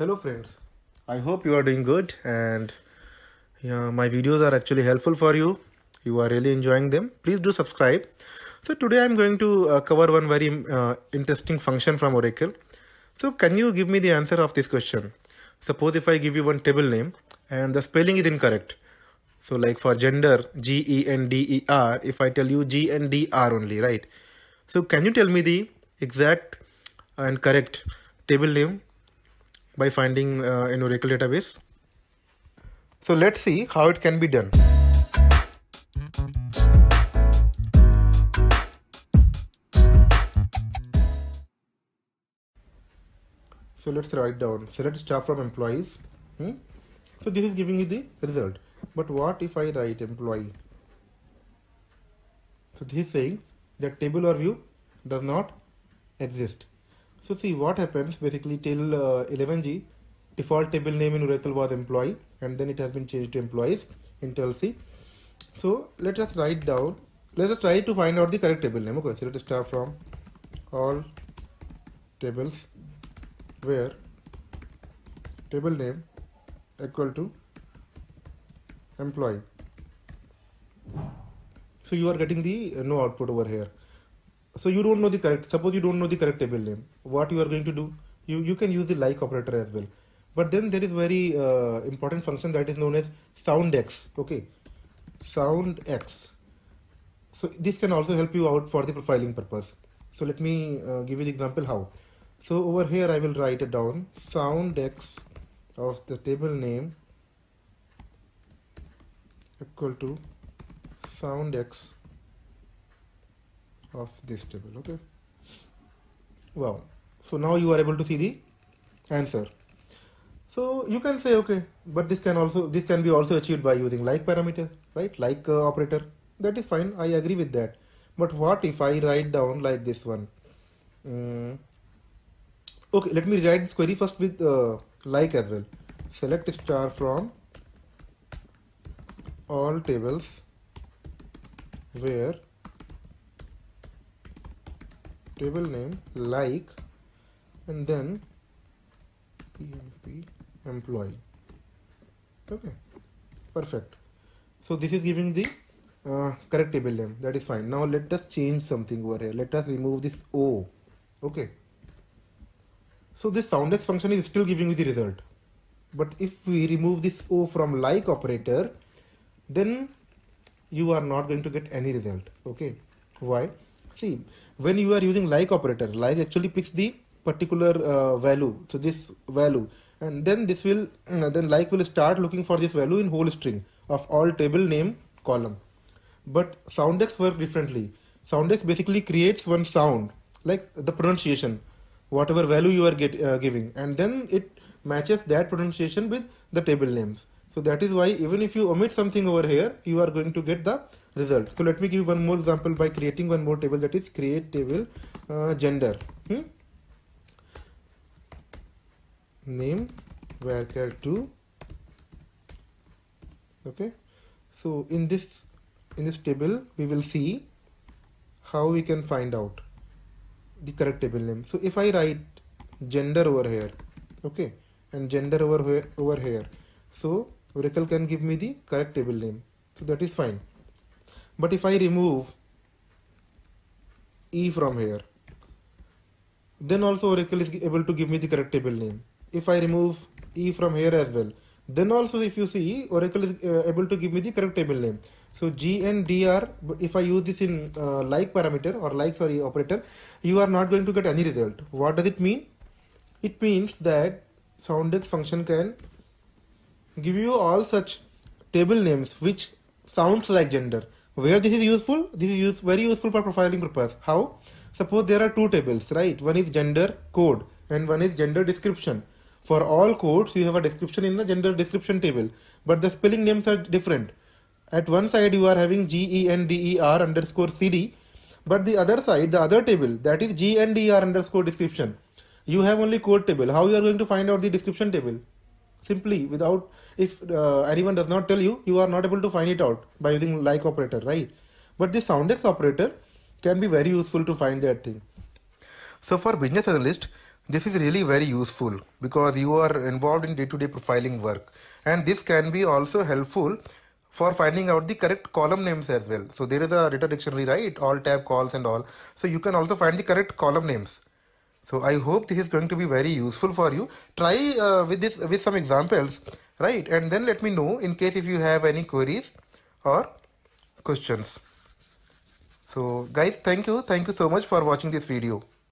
Hello friends, I hope you are doing good, and yeah, my videos are actually helpful for you. You are really enjoying them. Please do subscribe. So today I'm going to cover one very interesting function from Oracle. So can you give me the answer of this question? Suppose if I give you one table name and the spelling is incorrect. So like for gender, G-E-N-D-E-R, if I tell you G-N-D-R only, right? So can you tell me the exact and correct table name by finding in Oracle database? So let's see how it can be done. So let's write down, select staff from employees. So this is giving you the result. But what if I write employee? So this is saying that table or view does not exist. So see what happens basically till 11G, default table name in Oracle was employee, and then it has been changed to employees in 12C. So let us write down, let us try to find out the correct table name. Okay, so let us start from all tables where table name equal to employee. So you are getting the no output over here. So you don't know the correct, suppose you don't know the correct table name, what you are going to do, you can use the like operator as well. But then there is very important function that is known as soundex. Okay, soundex. So this can also help you out for the profiling purpose. So let me give you the example how. So over here I will write it down, soundex of the table name equal to soundex of this table. Okay, wow. So now you are able to see the answer. So you can say, okay, but this can be also achieved by using like parameter, right? Like operator, that is fine, I agree with that. But what if I write down like this one? Okay, let me write this query first with like as well. Select star from all tables where table name like, and then employee. Okay, perfect. So this is giving the correct table name, that is fine. Now let us change something over here. Let us remove this O. Okay, so this soundex function is still giving you the result, but if we remove this O from like operator, then you are not going to get any result. Okay, why? See, when you are using like operator, like actually picks the particular value, so this value, and then this will then like will start looking for this value in whole string of all table name column. But soundex works differently. Soundex basically creates one sound, like the pronunciation, whatever value you are giving, and then it matches that pronunciation with the table names. So that is why even if you omit something over here, you are going to get the result. So let me give one more example by creating one more table, that is create table gender. Name varchar 2. Okay, so in this table we will see how we can find out the correct table name. So if I write gender over here, okay, and gender over here, so Oracle can give me the correct table name. So that is fine. But if I remove E from here, then also Oracle is able to give me the correct table name. If I remove E from here as well, then also if you see, Oracle is able to give me the correct table name. So GNDR, if I use this in like parameter or like, sorry, operator, you are not going to get any result. What does it mean? It means that soundex function can give you all such table names which sounds like gender. Where this is useful? This is very useful for profiling purpose. How? Suppose there are two tables, right? One is gender code and one is gender description. For all codes you have a description in the gender description table, but the spelling names are different. At one side you are having GENDER underscore CD, but the other side, the other table, that is GNDR underscore description. You have only code table. How you are going to find out the description table? Simply without, if anyone does not tell you, you are not able to find it out by using like operator, right? But the soundex operator can be very useful to find that thing. So for business analyst, This is really very useful because you are involved in day-to-day profiling work, and this can be also helpful for finding out the correct column names as well. So there is a data dictionary, right? All tab calls and all. So you can also find the correct column names. So I hope this is going to be very useful for you. Try with some examples, right? And then let me know in case if you have any queries or questions. So guys, thank you so much for watching this video.